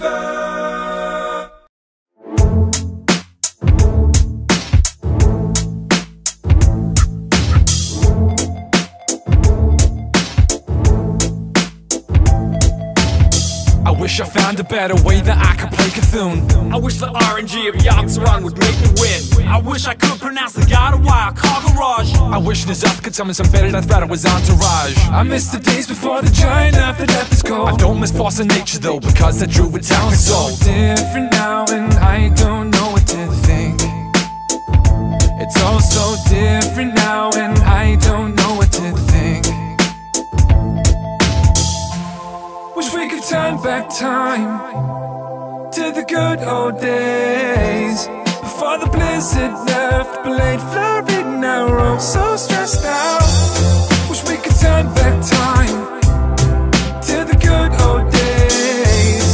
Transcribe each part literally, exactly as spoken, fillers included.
Creeper! I wish I found a better way that I could play C'Thun. I wish the R N G of Yogg-Saron would make me win. I wish I could pronounce the god of wire, car garage. I wish N'Zoth could summon some better death rattle was entourage. I miss the days before the giant after death is cold. I don't miss Force of Nature though, because the druid town is so different now, and I don't know what to think. It's all so different now, and I don't know what to think. Wish we could turn back time to the good old days, before the Blizzard nerfed Blade Flurry. Now we're all so stressed out. Wish we could turn back time to the good old days,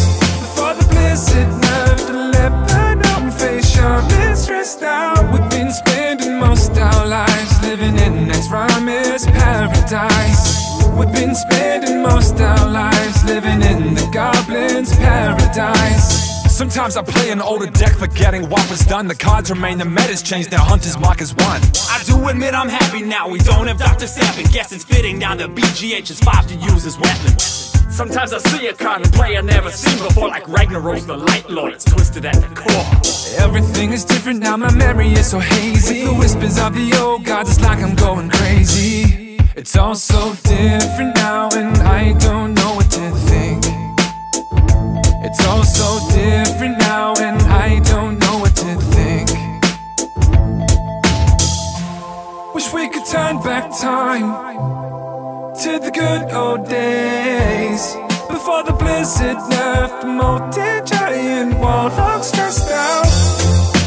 before the Blizzard nerfed Leper Gnome face. Sure, been stressed out. We've been spending most our lives living in Hex-rhymes paradise. We've been spending most our lives living in the Goblin's paradise. Sometimes I play an older deck, forgetting what was done. The cards remain, the meta's changed, now Hunter's Mark is one. I do admit I'm happy now, we don't have Doctor Seven. Guess it's fitting now the B G H is five to use as weapon. Sometimes I see a card and play I never seen before, like Ragnaros the Light Lord, it's twisted at the core. Everything is different now, my memory is so hazy. With the whispers of the old gods, it's like I'm going crazy. It's all so different now, and I don't know what to think. It's all so different now, and I don't know what to think. Wish we could turn back time to the good old days, before the Blizzard nerfed Molten Giant warlock stressed out.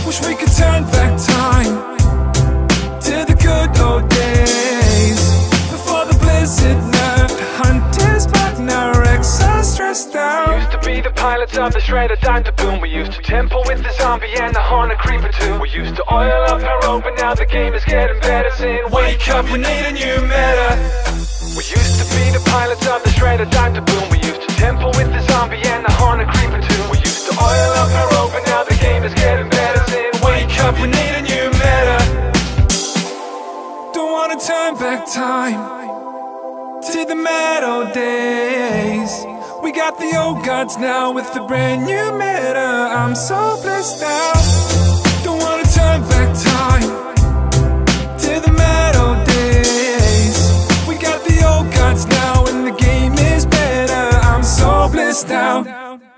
Wish we could turn back time to the good old days, before the Blizzard nerfed Hunter's Mark. Now Rex are stressed out. Pilots of the Shredder, time to boom. We used to tempo with the Zombie and the Hornet Creeper too. We used to oil up our own, but now the game is getting better. Saying wake up, we need a new meta. We used to be the pilots of the Shredder, time to boom. We used to tempo with the Zombie and the Hornet Creeper too. We used to oil up our own, but now the game is getting better. Saying wake up, we need a new meta. Don't wanna turn back time to the mad old days. We got the old gods now with the brand new meta. I'm so blessed now. Don't wanna turn back time to the mad old days. We got the old gods now and the game is better. I'm so blessed now.